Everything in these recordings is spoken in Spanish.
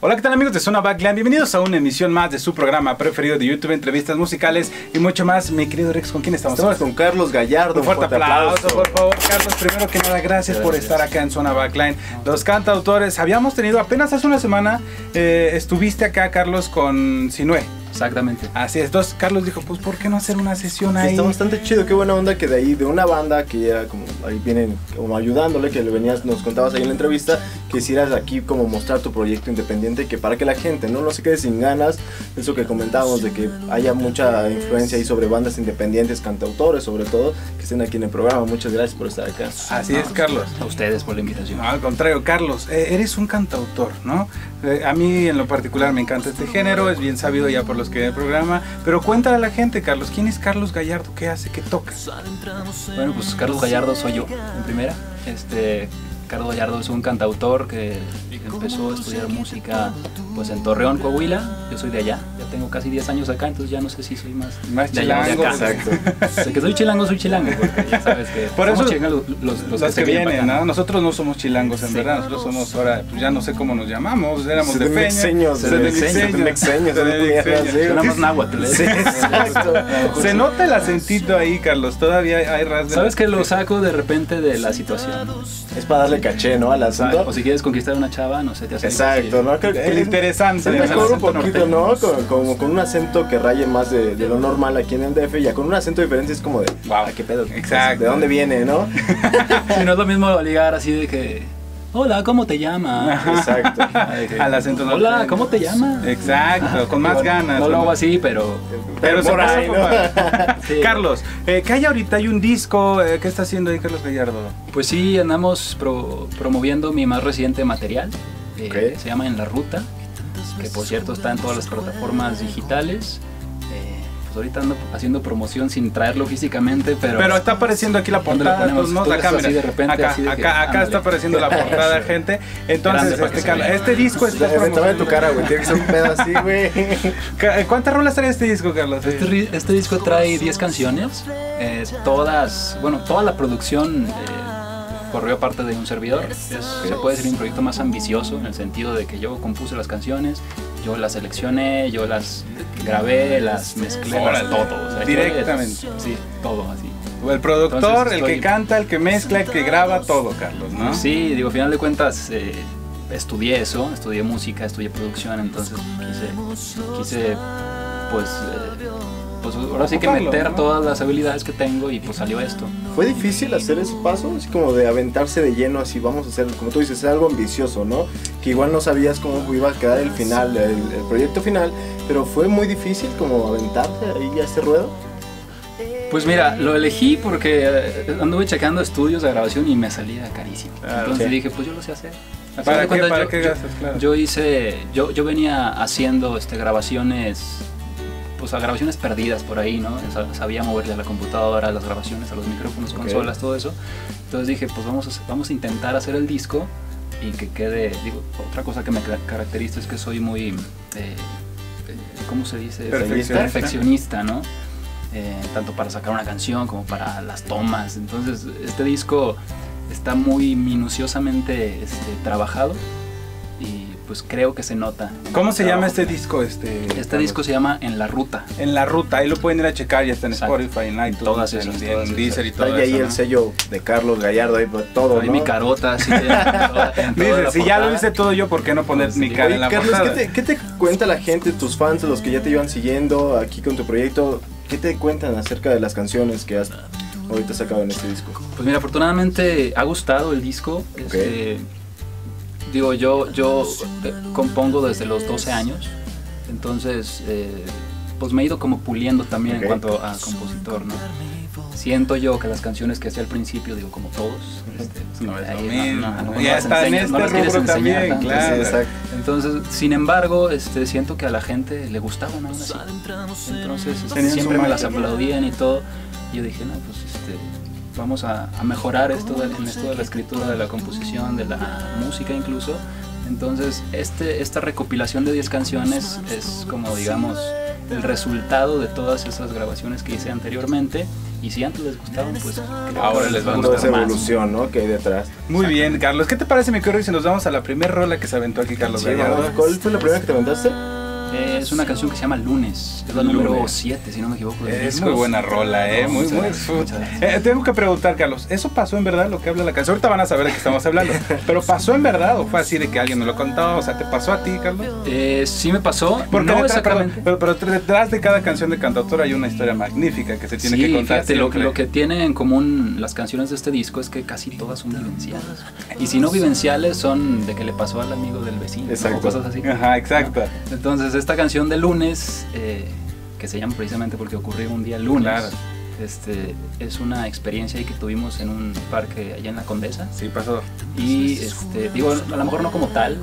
Hola, ¿qué tal amigos de Zona Back Line? Bienvenidos a una emisión más de su programa preferido de YouTube, entrevistas musicales y mucho más. Mi querido Rex, ¿con quién estamos? Estamos con Carlos Gallardo. Un fuerte aplauso, por favor. Carlos, primero que nada, gracias por estar acá en Zona Back Line. Los cantautores, habíamos tenido apenas hace una semana, estuviste acá, Carlos, con Sinuhé. Exactamente. Así es. Entonces Carlos dijo, pues ¿por qué no hacer una sesión ahí? Está bastante chido, qué buena onda que de ahí, de una banda que ya como ahí vienen como ayudándole, que le venías, nos contabas ahí en la entrevista, que hicieras aquí como mostrar tu proyecto independiente, que para que la gente no se quede sin ganas, eso que comentábamos de que haya mucha influencia ahí sobre bandas independientes, cantautores sobre todo, que estén aquí en el programa. Muchas gracias por estar acá. Así es, Carlos. A ustedes por la invitación. No, al contrario, Carlos, eres un cantautor, ¿no? A mí en lo particular me encanta este género, es bien sabido ya por los que ven el programa, pero cuéntale a la gente, Carlos, ¿quién es Carlos Gallardo? ¿Qué hace? ¿Qué toca? Bueno, pues Carlos Gallardo soy yo, en primera. Carlos Gallardo es un cantautor que empezó a estudiar música pues en Torreón, Coahuila. Yo soy de allá, ya tengo casi 10 años acá, entonces ya no sé si soy más de allá, chilango. De acá. Exacto. O sea, que soy chilango, porque ya sabes que por eso los que vienen, ¿no? Nosotros no somos chilangos, en verdad, nosotros somos ahora, pues ya no sé cómo nos llamamos, éramos de Peña. Se nota el acentito ahí, Carlos, todavía hay rasgos. ¿Sabes que lo saco de repente de la situación? Es para darle caché, ¿no? Al asunto. O si quieres conquistar una chava, no sé, te hace. Exacto, ¿no? Es interesante. Es mejor un poquito, ¿no? Como con un acento que raye más de lo normal aquí en el DF, ya con un acento diferente es como de, wow, qué pedo. Exacto. ¿De dónde viene, no? Y no es lo mismo ligar así de que, hola, ¿cómo te llamas? Exacto. Al acento norteño. Hola, ¿cómo te llamas? Exacto, con más ganas. No lo hago así, pero por ahí, ¿no? Sí. Carlos, ¿qué hay ahorita? Hay un disco, ¿qué está haciendo ahí Carlos Gallardo? Pues sí, andamos promoviendo mi más reciente material, okay. Se llama En La Ruta, que por cierto está en todas las plataformas digitales. Pues ahorita ando haciendo promoción sin traerlo físicamente, pero está apareciendo aquí la portada, acá está apareciendo la portada, gente. Entonces, este disco es de tu cara, güey, tiene que ser un pedo así, güey. ¿Cuántas rolas trae este disco, Carlos? Este disco trae 10 canciones, toda la producción corrió parte de un servidor. Se puede decir un proyecto más ambicioso en el sentido de que yo compuse las canciones, yo las seleccioné, yo las grabé, las mezclé, todo. O sea, directamente. Sí, todo así. El productor, el que canta, el que mezcla, el que graba, todo, Carlos, ¿no? Sí, digo, al final de cuentas estudié eso, estudié música, estudié producción, entonces quise pues ahora sí que meter todas las habilidades que tengo y pues salió esto. ¿Fue difícil hacer ese paso? Así como de aventarse de lleno, así vamos a hacer, como tú dices, algo ambicioso, ¿no? Que igual no sabías cómo iba a quedar el final, el proyecto final, pero ¿fue muy difícil como aventarte ahí a este ruedo? Pues mira, lo elegí porque anduve checando estudios de grabación y me salía carísimo. Claro, entonces dije, pues yo lo sé hacer. Yo venía haciendo grabaciones, pues a grabaciones perdidas por ahí, ¿no? Sabía moverle a la computadora, a las grabaciones, a los micrófonos, consolas, todo eso. Entonces dije, pues vamos a intentar hacer el disco y que quede. Digo, otra cosa que me caracteriza es que soy muy, ¿cómo se dice? Perfeccionista, ¿no? Tanto para sacar una canción como para las tomas. Entonces este disco está muy minuciosamente trabajado y pues creo que se nota. ¿Cómo se llama este disco? Este disco se llama En La Ruta. En La Ruta, ahí lo pueden ir a checar, ya está en Spotify, en iTunes, todas esas, en Deezer y todo eso. Ahí el sello de Carlos Gallardo, ahí todo, ahí mi carota, así. Dice, si ya lo hice todo yo, ¿por qué no poner mi cara en la portada? Carlos, ¿qué te cuenta la gente, tus fans, los que ya te iban siguiendo aquí con tu proyecto? ¿Qué te cuentan acerca de las canciones que has ahorita sacado en este disco? Pues mira, afortunadamente ha gustado el disco. Digo, yo compongo desde los 12 años, entonces pues me he ido como puliendo también en cuanto a compositor, ¿no? Siento yo que las canciones que hacía al principio, digo, como todos, ya está en este rubro también, claro. Entonces, sin embargo, siento que a la gente le gustaban aún así. Entonces, siempre me las aplaudían y todo. Yo dije, no, pues vamos a mejorar en esto de la escritura, de la composición, de la música incluso. Entonces esta recopilación de 10 canciones es como, digamos, el resultado de todas esas grabaciones que hice anteriormente Y si antes les gustaban, pues ahora les va a gustar esa evolución, ¿no? Que hay detrás. Muy bien, Carlos. ¿Qué te parece, mi querido? Si nos vamos a la primera rola que se aventó aquí, Carlos Gallardo. ¿Cuál fue la primera que te aventaste? Es una canción que se llama Lunes. Es la número 7, si no me equivoco. Es muy buena rola, ¿eh? Muy buena. Tengo que preguntar, Carlos, ¿eso pasó en verdad lo que habla la canción? Ahorita van a saber de qué estamos hablando. ¿Pero pasó en verdad o fue así de que alguien me lo contó? O sea, ¿te pasó a ti, Carlos? Sí me pasó. Porque no exactamente. Pero detrás de cada canción de cantautor hay una historia magnífica que se tiene que contar. Fíjate, lo que tiene en común las canciones de este disco es que casi todas son vivenciales. Y si no vivenciales, son de que le pasó al amigo del vecino. Exacto. O cosas así. Ajá, exacto. Entonces, esta canción de Lunes, que se llama precisamente porque ocurrió un día lunes, claro, es una experiencia que tuvimos en un parque allá en la Condesa. Sí, pasó. Y digo, a lo mejor no como tal,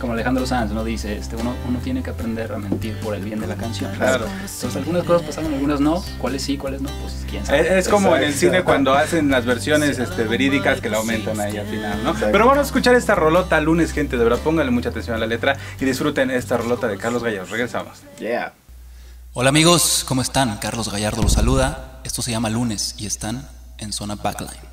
como Alejandro Sanz, ¿no? Dice, uno tiene que aprender a mentir por el bien de la canción. Claro. Entonces, algunas cosas pasaron, algunas no. ¿Cuáles sí, cuáles no? Pues quién sabe. Es como en el cine cuando hacen las versiones verídicas que la aumentan ahí al final, ¿no? Exacto. Pero vamos a escuchar esta rolota Lunes, gente. De verdad, pónganle mucha atención a la letra y disfruten esta rolota de Carlos Gallardo. Regresamos. Yeah. Hola, amigos. ¿Cómo están? Carlos Gallardo los saluda. Esto se llama Lunes y están en Zona Back Line.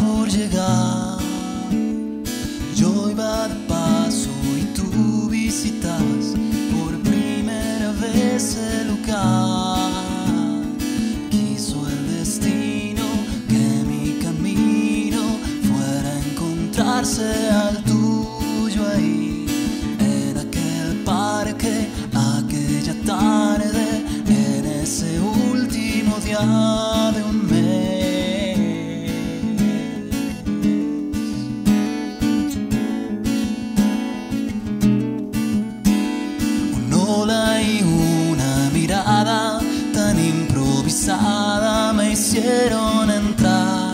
Por llegar, yo iba de paso y tú visitabas por primera vez el lugar. Quiso el destino que mi camino fuera a encontrarse al tuyo ahí, en aquel parque, aquella tarde, en ese último día de un mes. Me hicieron entrar,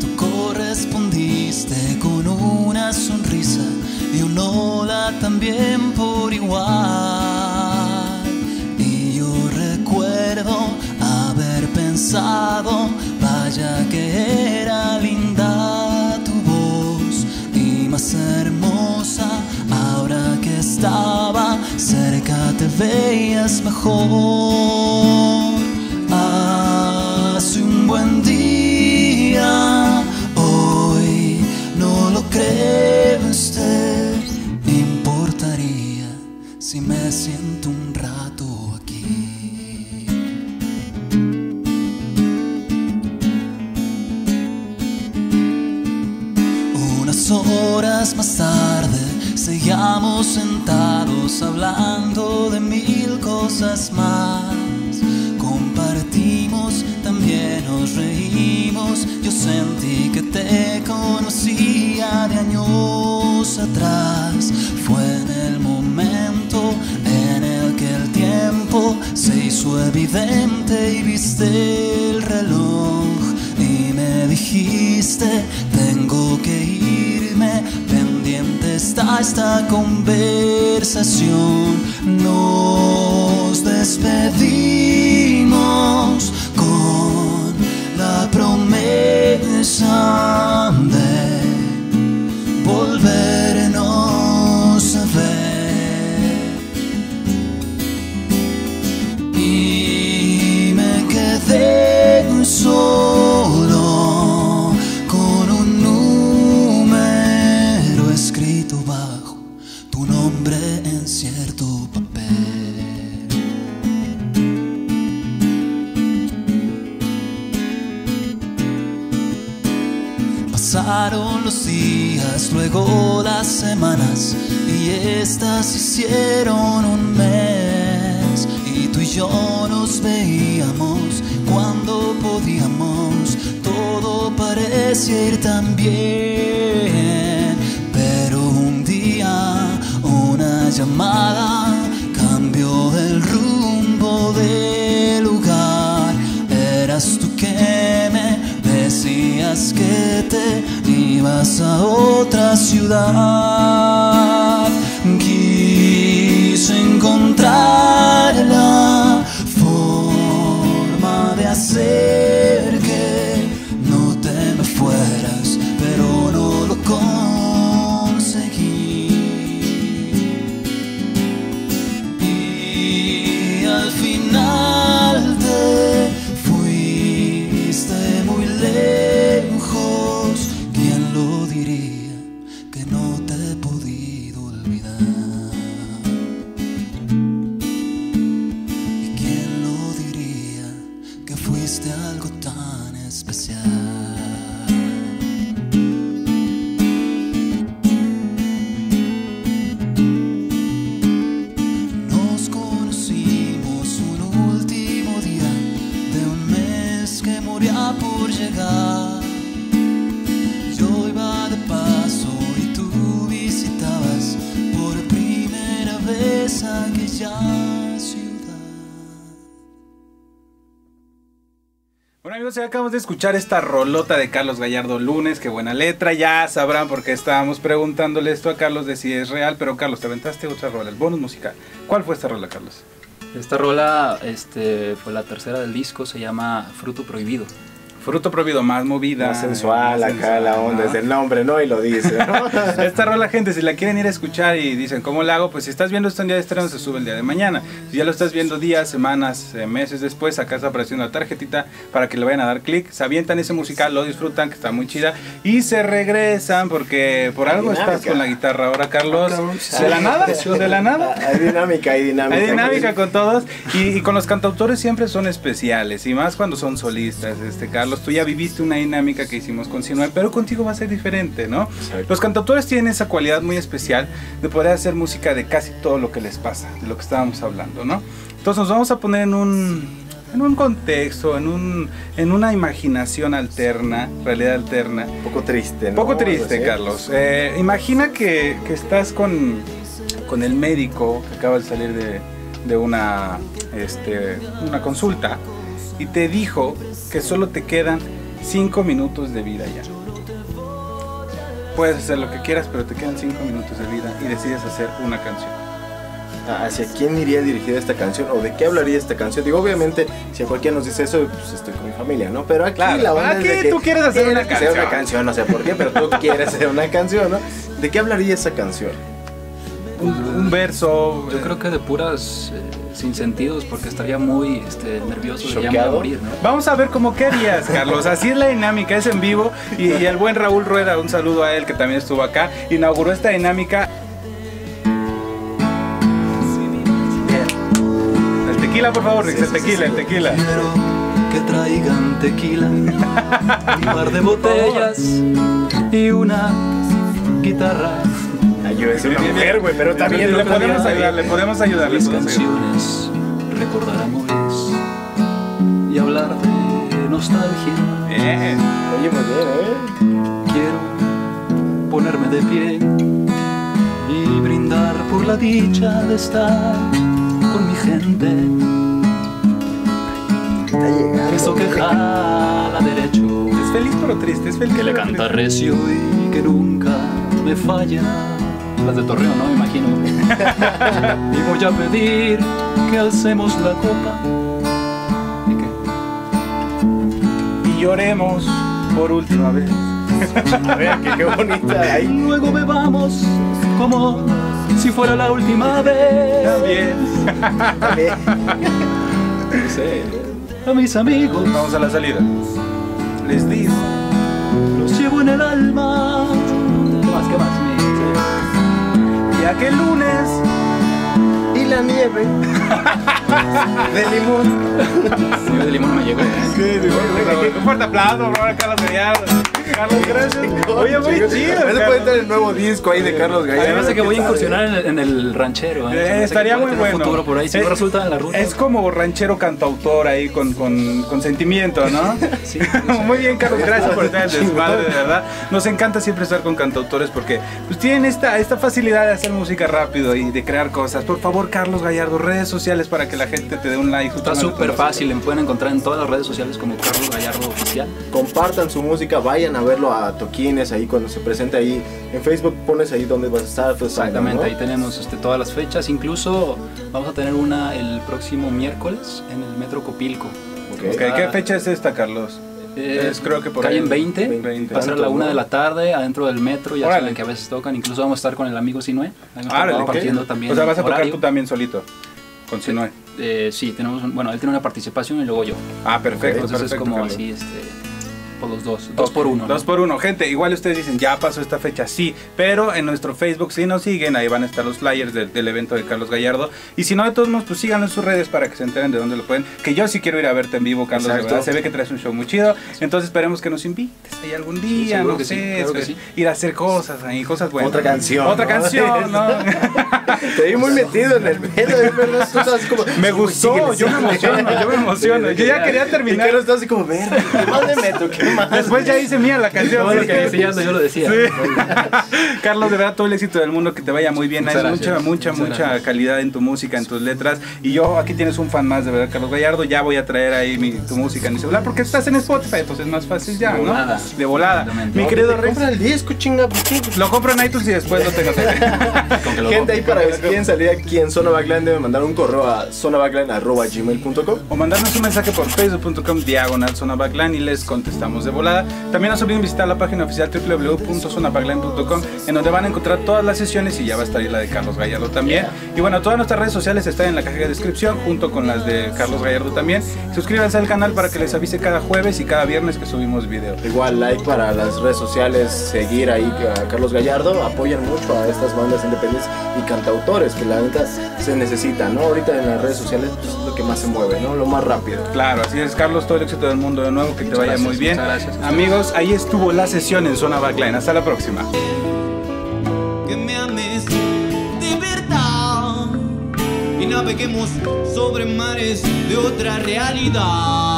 tú correspondiste con una sonrisa y un hola también por igual. Y yo recuerdo haber pensado, vaya que era linda tu voz y más hermosa. Ahora que estaba cerca te veías mejor. Hace un buen día, hoy no lo cree usted. Me importaría si me siento un rato aquí. Unas horas más tarde seguíamos sentados hablando de mil cosas más. Compartimos, también nos reímos. Yo sentí que te conocía de años atrás. Fue en el momento en el que el tiempo se hizo evidente y viste el reloj y me dijiste, tengo que irme, pendiente está esta conversación. Nos despedimos con la promesa de volvernos a ver. Y me quedé solo con un número escrito bajo tu nombre en cierto papel. Pasaron los días, luego las semanas y estas hicieron un mes. Y tú y yo nos veíamos cuando podíamos, todo parecía ir tan bien. Pero un día una llamada cambió el rumbo del lugar. Eras tú que me decías que te ibas ciudad. Quise encontrar la forma de hacer que no te me fueras, pero no lo conseguí. Y al final te fuiste muy lejos. ¿Quién lo diría que no te he podido olvidar? De algo tan especial. Nos conocimos un último día de un mes que moría por llegar. Yo iba de paso y tú visitabas por primera vez aquella ciudad. Bueno amigos, ya acabamos de escuchar esta rolota de Carlos Gallardo, Lunes, qué buena letra. Ya sabrán por qué estábamos preguntándole esto a Carlos de si es real. Pero Carlos, te aventaste otra rola, el bonus musical. ¿Cuál fue esta rola, Carlos? Esta rola fue la tercera del disco, se llama Fruto Prohibido. Fruto Prohibido, más movida. Más sensual, más acá sensual, la onda, ¿no? Es el nombre, ¿no? Y lo dice, ¿no? Esta rola, gente, si la quieren ir a escuchar y dicen, ¿cómo la hago? Pues si estás viendo esto en día de estreno, se sube el día de mañana. Si ya lo estás viendo días, semanas, meses después, acá está apareciendo la tarjetita para que le vayan a dar clic. Se avientan ese musical, lo disfrutan, que está muy chida. Y se regresan, porque por algo dinámica. Estás con la guitarra ahora, Carlos. ¿De la nada? ¿De la nada? Hay dinámica, hay dinámica. Hay dinámica con todos. Y con los cantautores siempre son especiales. Y más cuando son solistas, Carlos. Tú ya viviste una dinámica que hicimos con Sinuhé, pero contigo va a ser diferente, ¿no? Exacto. Los cantautores tienen esa cualidad muy especial de poder hacer música de casi todo lo que les pasa, de lo que estábamos hablando, ¿no? Entonces nos vamos a poner en un contexto, en una imaginación alterna, realidad alterna. Un poco triste, ¿no? Poco triste, Carlos. Imagina que estás con el médico que acaba de salir de una consulta. Y te dijo que solo te quedan 5 minutos de vida ya. Puedes hacer lo que quieras, pero te quedan 5 minutos de vida y decides hacer una canción. ¿Hacia quién iría dirigida esta canción? ¿O de qué hablaría esta canción? Digo, obviamente, si a cualquiera nos dice eso, pues estoy con mi familia, ¿no? Pero aquí claro, la onda es de que tú quieres hacer una canción. Hacer una canción, no sé por qué, pero tú quieres hacer una canción, ¿no? ¿De qué hablaría esa canción? Un verso. Yo creo que de puras sin sentidos, porque estaría muy nervioso de ya morir, ¿no? Vamos a ver cómo querías, Carlos. Así es la dinámica, es en vivo. Y el buen Raúl Rueda, un saludo a él que también estuvo acá, inauguró esta dinámica. El tequila, por favor, Rick, el tequila, el tequila. Que traigan tequila, un par de botellas y una guitarra. Es una mujer, güey, pero también le podemos ayudar, le podemos ayudar. Mis canciones recordar amores y hablar de nostalgia. Bien. Oye, mujer, quiero ponerme de pie y brindar por la dicha de estar con mi gente. Eso que jala derecho. Es feliz pero triste, es feliz. Que le canta recio y que nunca me falla. Las de Torreón, ¿no? Me imagino. Y voy a pedir que alcemos la copa. ¿Y qué? Y lloremos por última vez. A ver, qué bonita. Y luego bebamos como si fuera la última vez. También. No sé. A mis amigos. Vamos a la salida. Les digo. Los llevo en el alma. ¿Qué más? ¿Qué más? Ya que el lunes y la nieve de limón. Nieve de limón no llegó. Un fuerte aplauso, bro, a Carlos Gallardo. Carlos, gracias. Oye, muy chido. Puede entrar el nuevo disco ahí de Carlos Gallardo. Me parece que voy a incursionar en el ranchero. Estaría muy bueno. Por ahí, si no resulta en La Ruta. Es como ranchero cantautor ahí con sentimiento, ¿no? Sí. Muy bien, Carlos. Gracias por estar en el desmadre, de verdad. Nos encanta siempre estar con cantautores porque pues tienen esta facilidad de hacer música rápido y de crear cosas. Por favor, Carlos Gallardo, redes sociales para que la la gente te dé un like. Está súper fácil, le pueden encontrar en todas las redes sociales como Carlos Gallardo Oficial. Compartan su música, vayan a verlo a toquines ahí cuando se presente ahí. En Facebook pones ahí donde vas a estar. Pues, exactamente, ¿no? Ahí tenemos todas las fechas. Incluso vamos a tener una el próximo miércoles en el Metro Copilco. Okay. ¿Qué fecha es esta, Carlos? Creo que por calle en 20, pasar a la 1 de la tarde adentro del metro, ya saben que a veces tocan. Incluso vamos a estar con el amigo Sinuhé. Compartiendo también. O sea, vas a tocar tú también solito con Sinuhé. Sí, tenemos él tiene una participación y luego yo. Ah, perfecto. Entonces perfecto, es como Carlos. Así, por los dos, okay. 2 por 1. ¿No? 2 por 1, gente. Igual ustedes dicen, ya pasó esta fecha, sí. Pero en nuestro Facebook, si nos siguen, ahí van a estar los flyers del evento de Carlos Gallardo. Y si no, de todos modos, pues síganlo en sus redes para que se enteren de dónde lo pueden. Que yo sí quiero ir a verte en vivo, Carlos. De verdad, se ve que traes un show muy chido. Entonces esperemos que nos invites ahí algún día, no sé, ir a hacer cosas ahí, cosas buenas. Otra canción. Otra canción, ¿no? Te vi muy metido en el medio, ¿verdad? Tú sabes como, me gustó, yo me emociono, Yo ya quería terminar. Pero estás así como, verde, más de metro, qué más. Después ya hice mía la canción. No, yo lo decía. Sí. Carlos, de verdad, todo el éxito del mundo, que te vaya muy bien. Hay mucha calidad en tu música, en tus letras. Y yo, aquí tienes un fan más, de verdad, Carlos Gallardo. Ya voy a traer ahí tu música en mi celular, porque estás en Spotify, entonces es más fácil ya, ¿no? De volada. Mi querido Rex. Compra el disco, chinga. Lo compro en iTunes y después lo tengo. Gente, ahí para que quieren salir aquí en Zona Back Line, deben mandar un correo a zonabackline@gmail.com o mandarnos un mensaje por facebook.com/zonabackline y les contestamos de volada. También no se olviden visitar la página oficial www.zonabackline.com, en donde van a encontrar todas las sesiones y ya va a estar ahí la de Carlos Gallardo también. Y bueno, todas nuestras redes sociales están en la caja de descripción junto con las de Carlos Gallardo también. Suscríbanse al canal para que les avise cada jueves y cada viernes que subimos video. Igual like para las redes sociales, seguir ahí a Carlos Gallardo. Apoyan mucho a estas bandas independientes y cantautores que la neta se necesitan, ¿no? Ahorita en las redes sociales es lo que más se mueve, ¿no? Lo más rápido. Claro, así es, Carlos, todo el éxito del mundo de nuevo, que te vaya muy bien. Gracias. Amigos, ahí estuvo la sesión en Zona Back Line. Hasta la próxima. Que me ames de verdad y naveguemos sobre mares de otra realidad.